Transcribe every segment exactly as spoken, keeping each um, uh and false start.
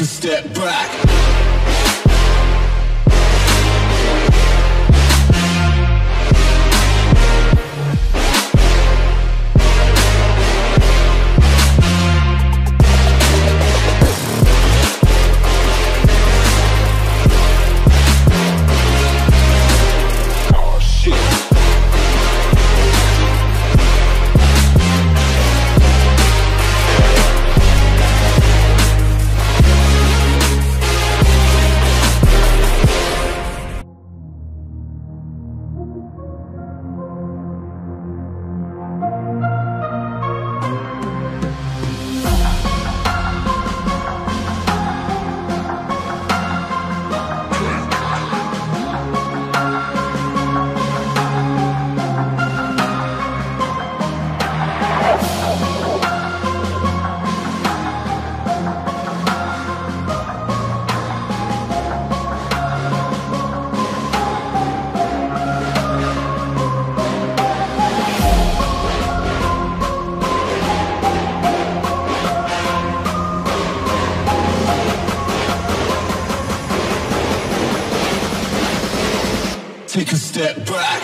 take a step back. Take a step back.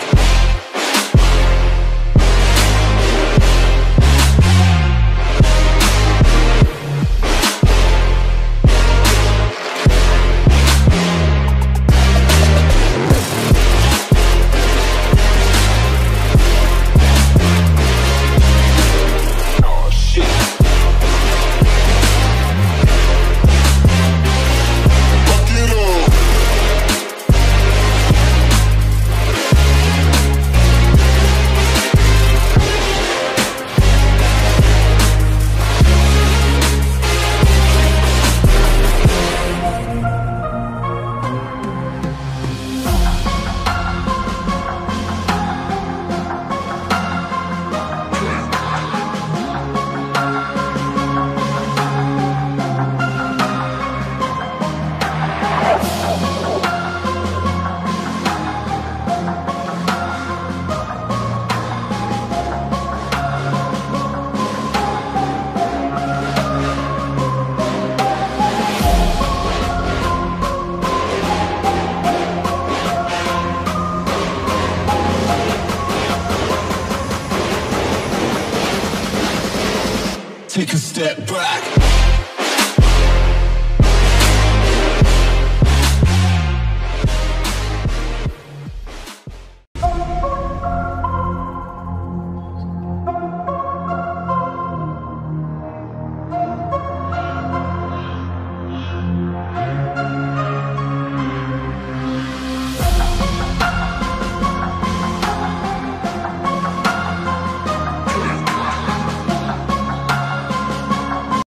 Take a step back.